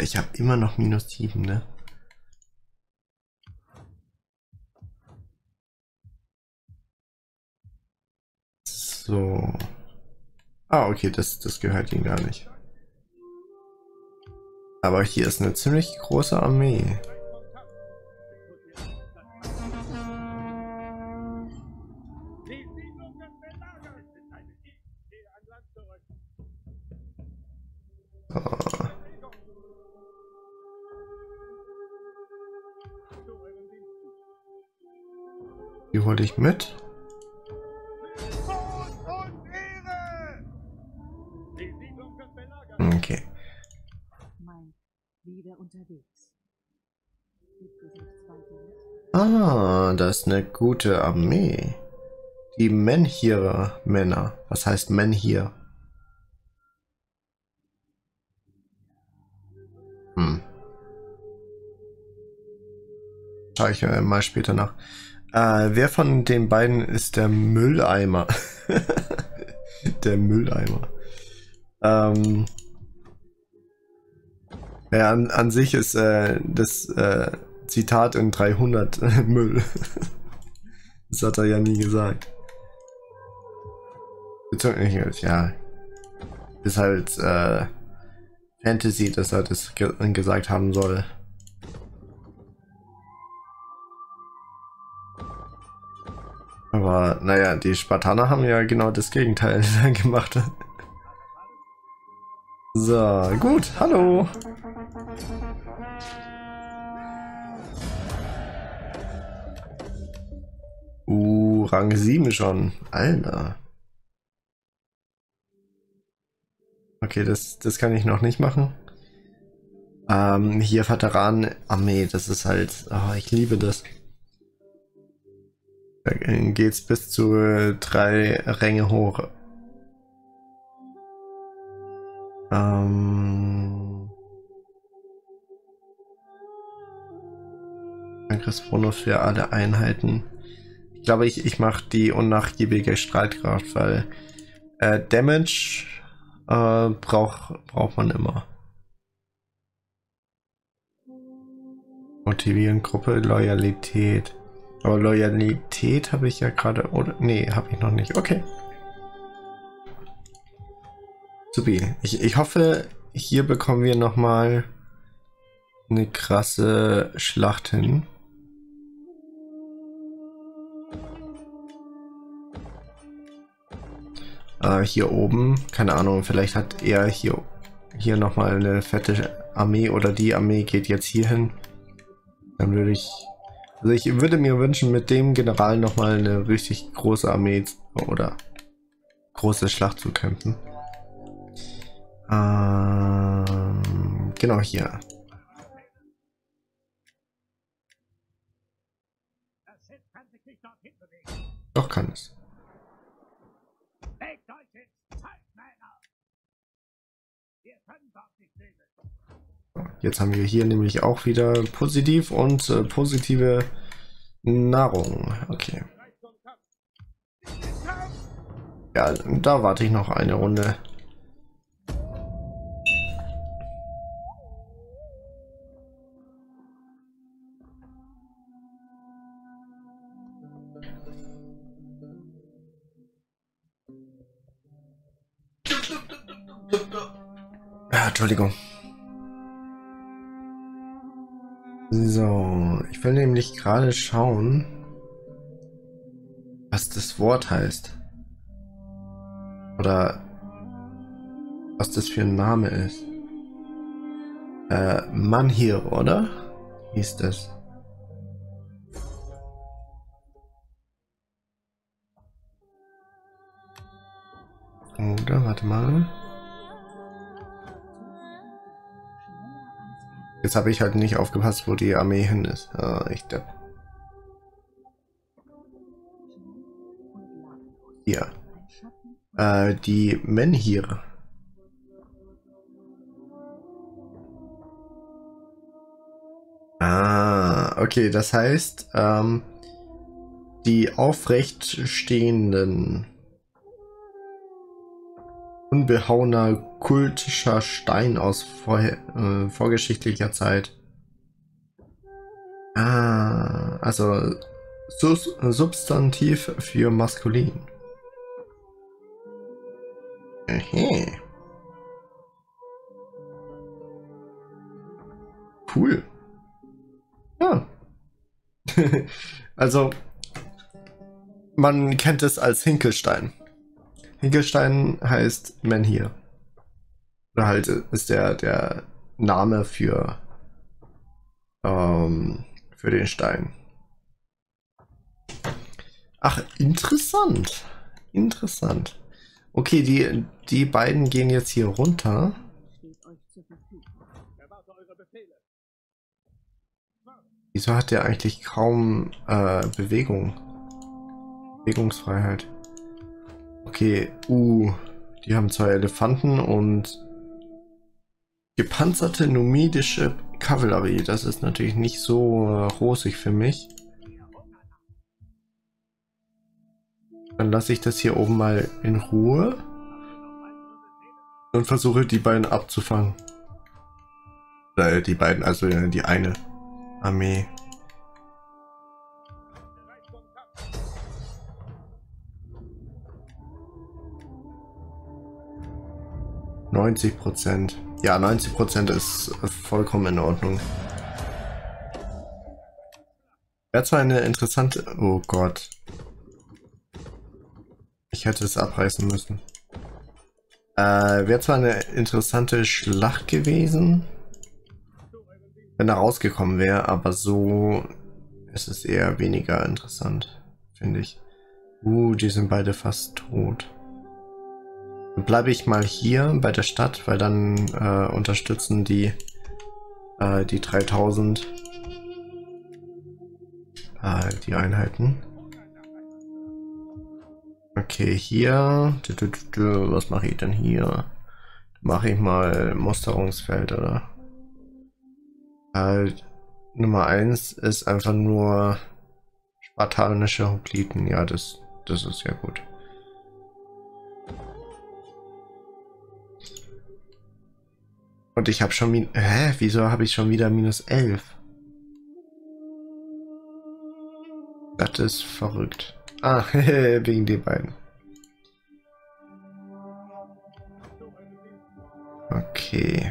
Ich habe immer noch -7, ne? So. Ah, okay, das gehört ihm gar nicht. Aber hier ist eine ziemlich große Armee. Die hole ich mit. Okay. Ah, das ist eine gute Armee. Die Menhir Männer. Was heißt Menhir? Schaue ich mal später nach. Wer von den beiden ist der Mülleimer? Der Mülleimer. Ja, an sich ist das Zitat in 300 Müll. Das hat er ja nie gesagt. Ja. Ist halt Fantasy, dass er das gesagt haben soll. Aber naja, die Spartaner haben ja genau das Gegenteil gemacht. So, gut, hallo. Rang 7 schon. Alter. Okay, das kann ich noch nicht machen. Hier Veteranenarmee, das ist halt... Oh, ich liebe das. Da geht's bis zu 3 Ränge hoch. Angriffsbonus für alle Einheiten. Ich glaube, ich mache die unnachgiebige Streitkraft, weil Damage braucht man immer. Motivieren, Gruppe, Loyalität. Aber Loyalität habe ich ja gerade, oder? Nee, habe ich noch nicht. Okay. Supi. Ich hoffe, hier bekommen wir nochmal eine krasse Schlacht hin. Hier oben, keine Ahnung, vielleicht hat er hier nochmal eine fette Armee oder die Armee geht jetzt hier hin. Dann würde ich... Also ich würde mir wünschen, mit dem General nochmal eine richtig große Armee oder große Schlacht zu kämpfen. Genau hier. Doch kann es. Jetzt haben wir hier nämlich auch wieder positiv und positive Nahrung. Okay. Ja, da warte ich noch eine Runde. Ah, Entschuldigung. So, ich will nämlich gerade schauen, was das Wort heißt. Oder was das für ein Name ist. Menhir, oder? Wie ist das? Oder, warte mal. Jetzt habe ich halt nicht aufgepasst, wo die Armee hin ist. Ich glaube. Hier. Die Menhir. Ah, okay, das heißt, die aufrecht stehenden. behauener kultischer Stein aus vorgeschichtlicher Zeit. Ah, also Substantiv für maskulin. Okay. Cool. Ja. Also, man kennt es als Hinkelstein. Hinkelstein heißt Menhir. Oder halt ist der Name für den Stein. Ach, interessant. Interessant. Okay, die beiden gehen jetzt hier runter. Wieso hat der eigentlich kaum Bewegung? Bewegungsfreiheit. Okay, die haben zwei Elefanten und gepanzerte numidische Kavallerie. Das ist natürlich nicht so rosig für mich. Dann lasse ich das hier oben mal in Ruhe und versuche die beiden abzufangen. Die beiden, also die eine Armee. Ja, 90% ist vollkommen in Ordnung. Wäre zwar eine interessante... Oh Gott. Ich hätte es abreißen müssen. Wäre zwar eine interessante Schlacht gewesen, wenn er rausgekommen wäre, aber so ist es eher weniger interessant, finde ich. Die sind beide fast tot. Dann bleibe ich mal hier bei der Stadt, weil dann unterstützen die 3000 die Einheiten. Okay, hier. Was mache ich denn hier? Mache ich mal Musterungsfeld, oder? Nummer 1 ist einfach nur spartanische Hopliten. Ja, das ist ja gut. Und ich habe schon... Hä? Wieso habe ich schon wieder -11? Das ist verrückt. Ah, wegen den beiden. Okay.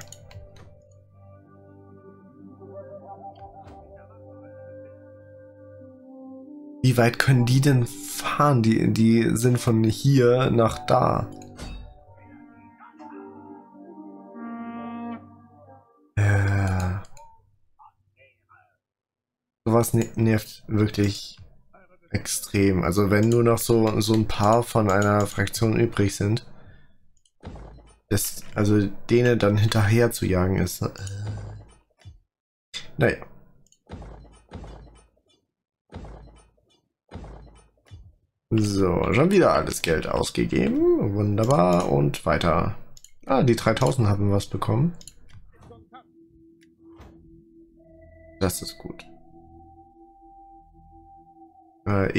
Wie weit können die denn fahren? Die sind von hier nach da. Sowas nervt wirklich... extrem. Also wenn nur noch so ein paar von einer Fraktion übrig sind, also denen dann hinterher zu jagen ist. Naja. So, schon wieder alles Geld ausgegeben. Wunderbar. Und weiter. Ah, die 3000 haben was bekommen. Das ist gut.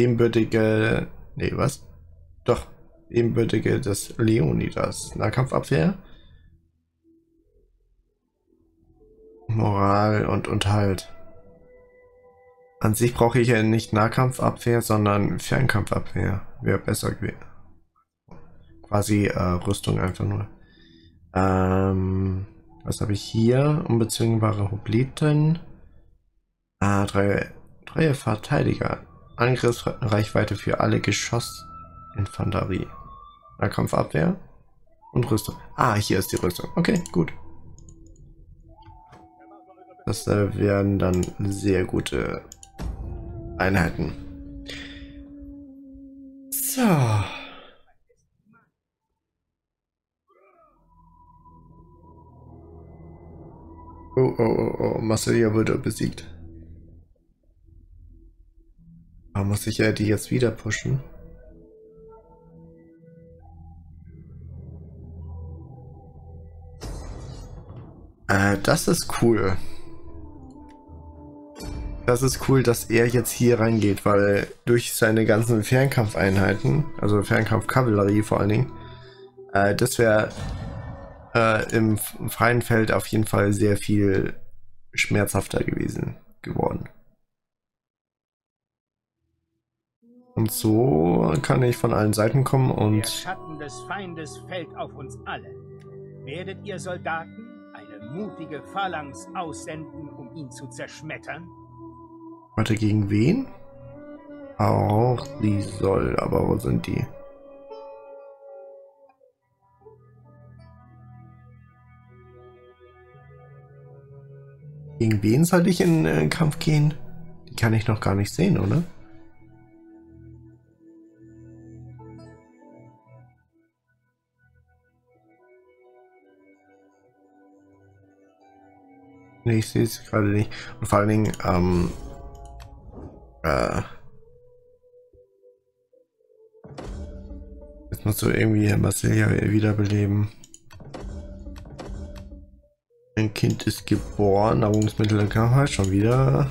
Ebenbürtige, nee, was? Doch, ebenbürtige des Leonidas. Nahkampfabwehr. Moral und Unterhalt. An sich brauche ich ja nicht Nahkampfabwehr, sondern Fernkampfabwehr. Wäre besser gewesen. Quasi Rüstung einfach nur. Was habe ich hier? Unbezwingbare Hopliten. Drei Verteidiger. Angriffsreichweite für alle Geschossinfanterie. Nahkampfabwehr und Rüstung. Ah, hier ist die Rüstung. Okay, gut. Das werden dann sehr gute Einheiten. So. Oh. Massilia wurde besiegt. Muss ich ja die jetzt wieder pushen? Das ist cool. Das ist cool, dass er jetzt hier reingeht, weil durch seine ganzen Fernkampfeinheiten, also Fernkampfkavallerie vor allen Dingen, Das wäre im freien Feld auf jeden Fall sehr viel schmerzhafter geworden. Und so kann ich von allen Seiten kommen und... Der Schatten des Feindes fällt auf uns alle. Werdet ihr Soldaten eine mutige Phalanx aussenden, um ihn zu zerschmettern? Warte, gegen wen? Auch die soll, aber wo sind die? Gegen wen soll ich in den Kampf gehen? Die kann ich noch gar nicht sehen, oder? Nee, ich sehe es gerade nicht. Und vor allen Dingen, jetzt musst du irgendwie Massilia wiederbeleben. Ein Kind ist geboren, Nahrungsmittel kam halt schon wieder.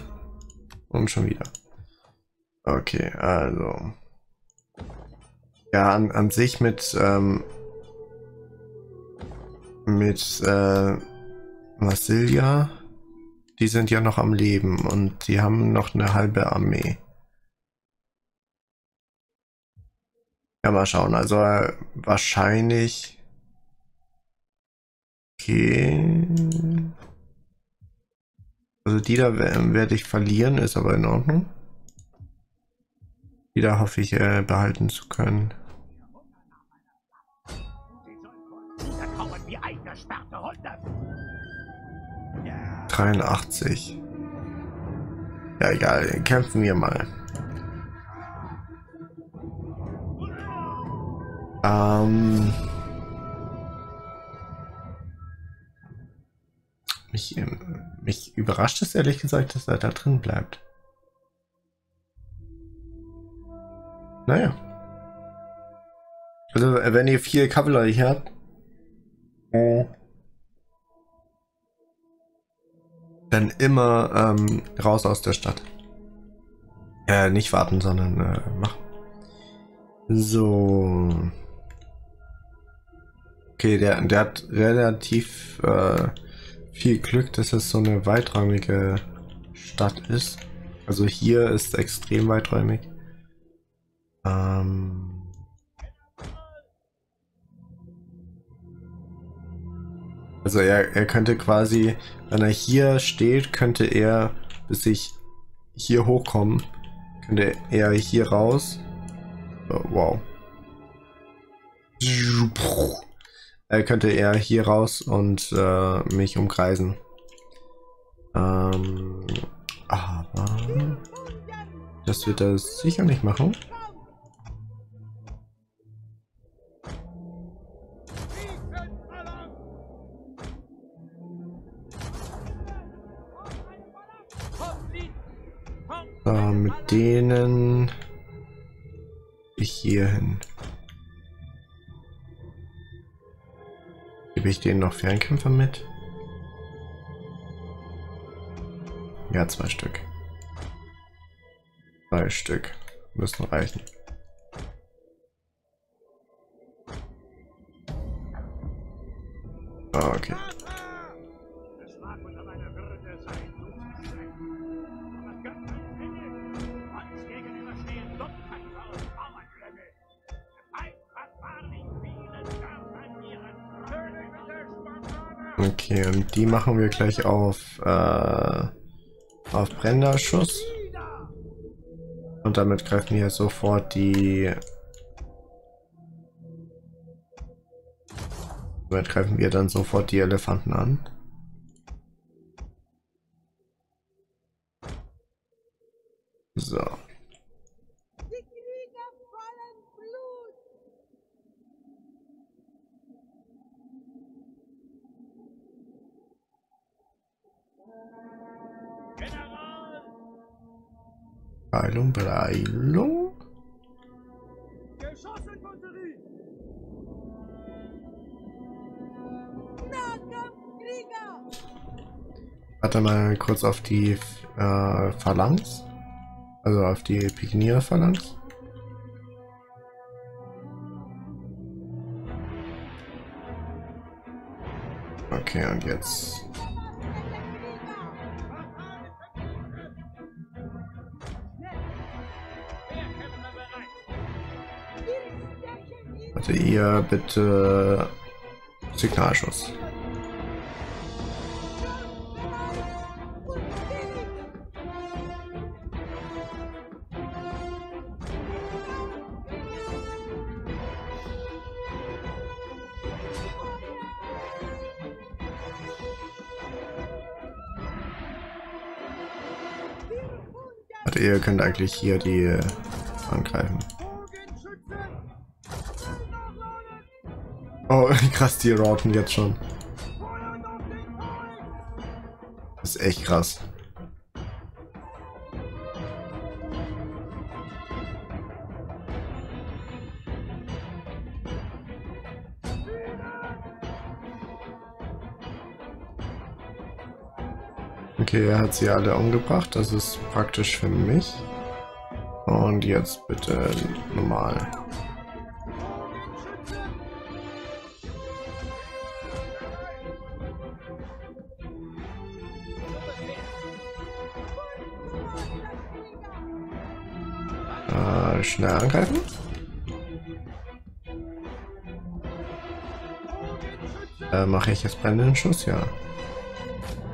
Und schon wieder. Okay, also. Ja, an sich mit Massilia. Die sind ja noch am Leben und die haben noch eine halbe Armee. Ja, mal schauen. Also wahrscheinlich... Okay. Also die da werde ich verlieren, ist aber in Ordnung. Die da hoffe ich behalten zu können. Ja. 83. Ja, egal, kämpfen wir mal. Mich überrascht es ehrlich gesagt, dass er da drin bleibt. Naja. Also, wenn ihr viel Kavallerie habt, dann immer raus aus der Stadt. Nicht warten, sondern machen. So. Okay, der hat relativ viel Glück, dass es so eine weitrangige Stadt ist. Also hier ist extrem weiträumig. Also er könnte quasi, wenn er hier steht, könnte er, bis ich hier hochkomme, könnte er hier raus. Oh, wow. Könnte er hier raus und mich umkreisen. Aber das wird er sicher nicht machen. So, mit denen ich hier hin. Gebe ich denen noch Fernkämpfer mit? Ja, 2 Stück. 2 Stück. Müssen reichen. Okay. Okay, und die machen wir gleich auf Brennerschuss. Und damit greifen wir sofort die... Damit greifen wir dann sofort die Elefanten an. So. Beeilung, Beeilung. Warte mal kurz auf die Phalanx. Also auf die Pikenier-Phalanx. Okay, und jetzt? Warte, ihr bitte Signalschuss. Warte, ihr könnt eigentlich hier die angreifen. Oh, krass, die routen jetzt schon. Das ist echt krass. Okay, er hat sie alle umgebracht. Das ist praktisch für mich. Und jetzt bitte normal. Schnell angreifen. Mache ich jetzt brennenden Schuss? Ja.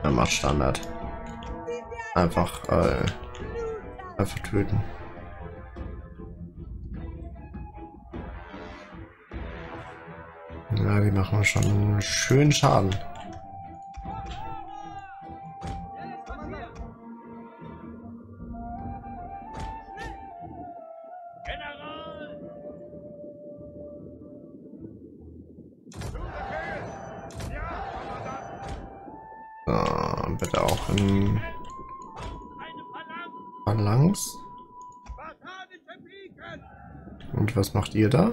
Er macht Standard. Einfach töten. Ja, die machen schon schön Schaden. Bitte auch in Phalanx. Und was macht ihr da?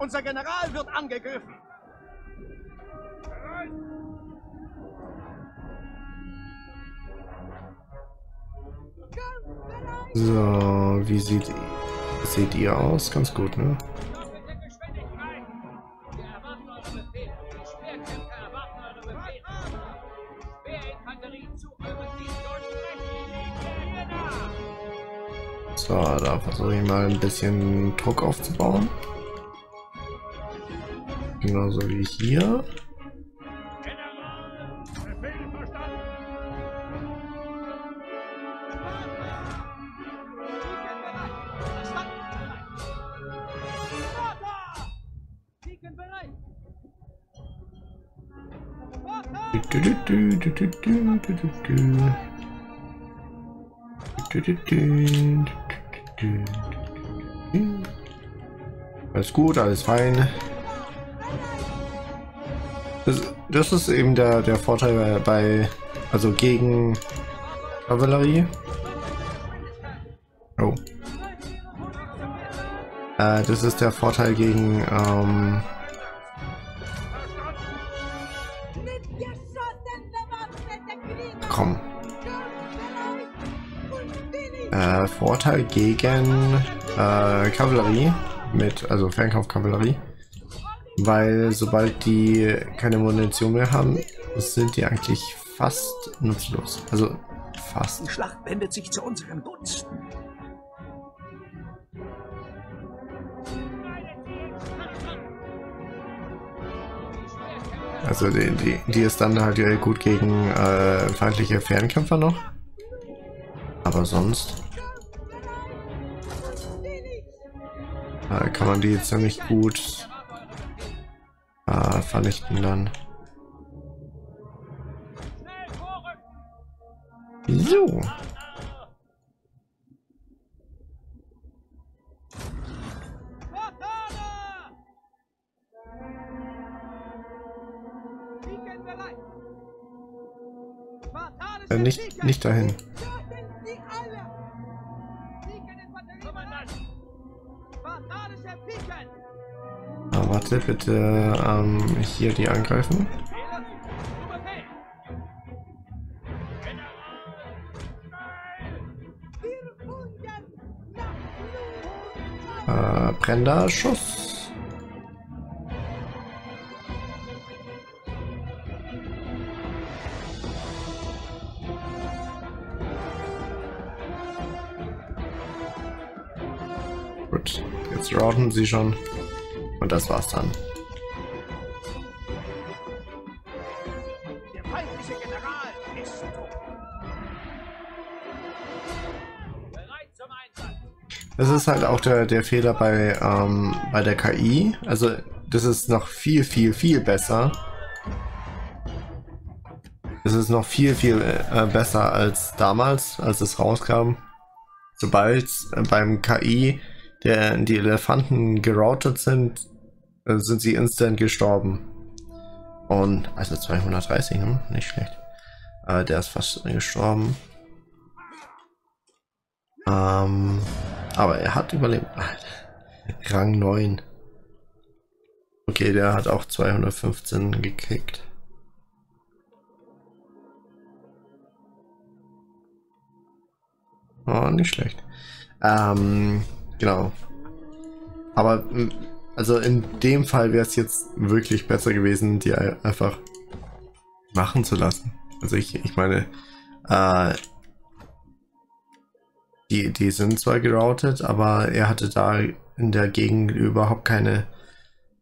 Unser General wird angegriffen. So, wie seht ihr aus? Ganz gut, ne? So, da versuche ich mal ein bisschen Druck aufzubauen. Genauso wie hier. Alles gut, alles fein. Das ist eben der Vorteil bei, also gegen Kavallerie. Oh. Das ist der Vorteil gegen Vorteil gegen Kavallerie mit, also Fernkampfkavallerie, weil sobald die keine Munition mehr haben, sind die eigentlich fast nutzlos. Also fast. Die Schlacht wendet sich zu unseren Gunsten. Also die ist dann halt gut gegen feindliche Fernkämpfer noch. Aber sonst kann man die ziemlich gut vernichten dann. So. Nicht dahin. Warte, bitte hier die angreifen. Brennender Schuss. Gut, jetzt routen sie schon. Und das war's dann. Der feindliche General ist tot. Bereit zum Einsatz. Das ist halt auch der Fehler bei der KI. Also das ist noch viel, viel, viel besser. Es ist noch viel, viel besser als damals, als es rauskam. Sobald beim KI die Elefanten geroutet sind, sind sie instant gestorben. Und also 230, ne? Nicht schlecht. Der ist fast gestorben. Aber er hat überlebt. Rang 9. Okay, der hat auch 215 gekriegt. Oh, nicht schlecht. Genau. Aber also in dem Fall wäre es jetzt wirklich besser gewesen, die einfach machen zu lassen. Also ich meine, die sind zwar geroutet, aber er hatte da in der Gegend überhaupt keine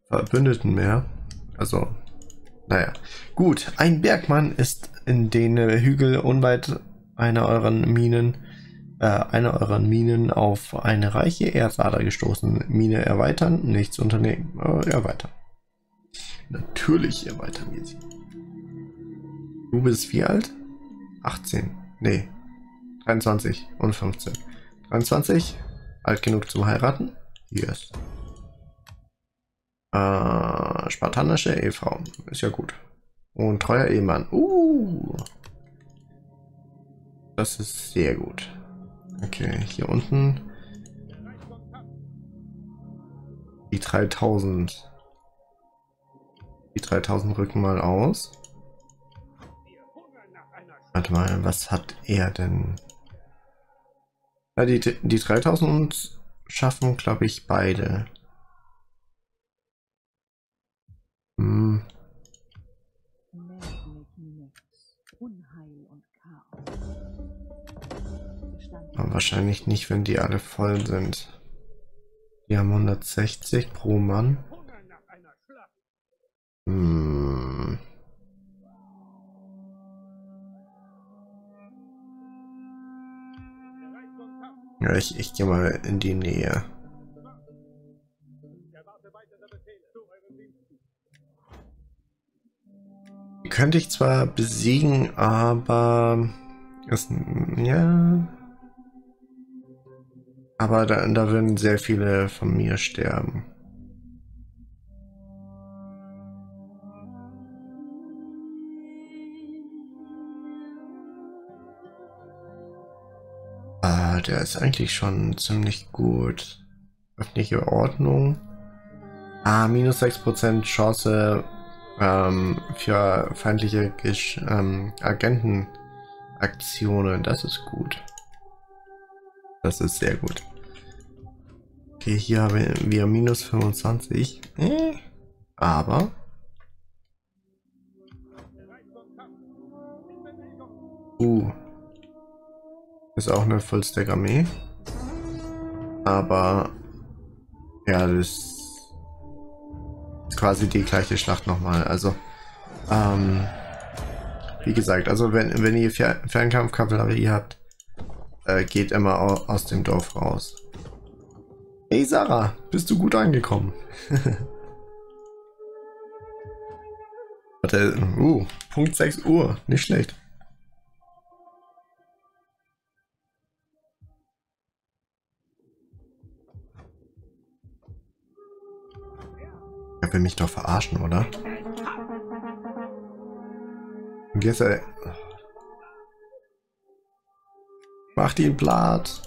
Verbündeten mehr. Also, naja. Gut, ein Bergmann ist in den Hügel unweit einer eurer Minen auf eine reiche Erdader gestoßen. Mine erweitern, nichts unternehmen. Erweitern. Natürlich erweitern wir sie. Du bist wie alt? 18. Nee. 23 und 15. 23. Alt genug zum Heiraten? Yes. Spartanische Ehefrau. Ist ja gut. Und treuer Ehemann. Das ist sehr gut. Okay, hier unten die 3000. Die 3000 rücken mal aus. Warte mal, was hat er denn? Ja, die 3000 schaffen, glaube ich, beide. Hm. Wahrscheinlich nicht, wenn die alle voll sind. Die haben 160 pro Mann. Hm. Ja, ich gehe mal in die Nähe. Die könnte ich zwar besiegen, aber ist, ja. Aber da würden sehr viele von mir sterben. Ah, der ist eigentlich schon ziemlich gut. Öffentliche Ordnung. Ah, minus 6% Chance für feindliche Agentenaktionen. Das ist gut. Das ist sehr gut. Okay, hier haben wir minus 25. Aber ist auch eine Vollstack-Armee. Aber ja, das ist quasi die gleiche Schlacht nochmal. Also wie gesagt, also wenn ihr Fernkampfkavallerie habt, geht immer aus dem Dorf raus. Hey Sarah, bist du gut angekommen? Warte, Punkt 6 Uhr, nicht schlecht. Er will mich doch verarschen, oder? Und jetzt macht ihn platt.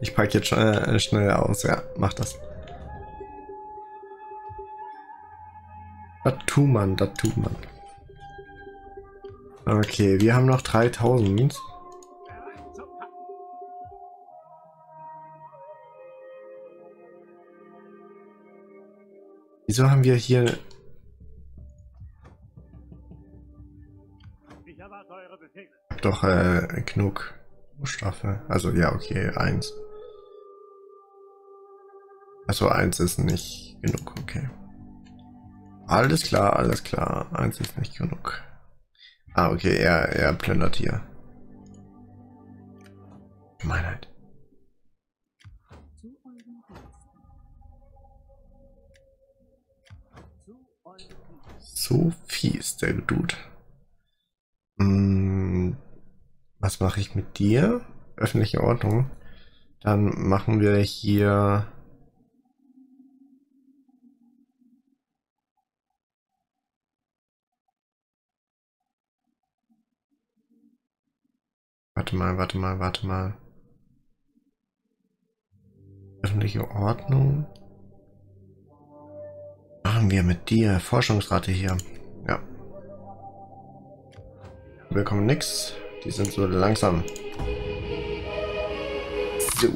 Ich packe jetzt schon schnell aus. Ja, mach das. Das tut man. Okay, wir haben noch 3000. Wieso haben wir hier Doch, genug Stoffe. Also, ja, okay, 1. Also, 1 ist nicht genug, okay. Alles klar, alles klar. 1 ist nicht genug. Ah, okay, er plündert hier. Gemeinheit. So fies, der Dude. Was mache ich mit dir? Öffentliche Ordnung. Dann machen wir hier... Warte mal. Öffentliche Ordnung. Machen wir mit dir. Forschungsrate hier. Ja. Wir bekommen nichts. Die sind so langsam. So.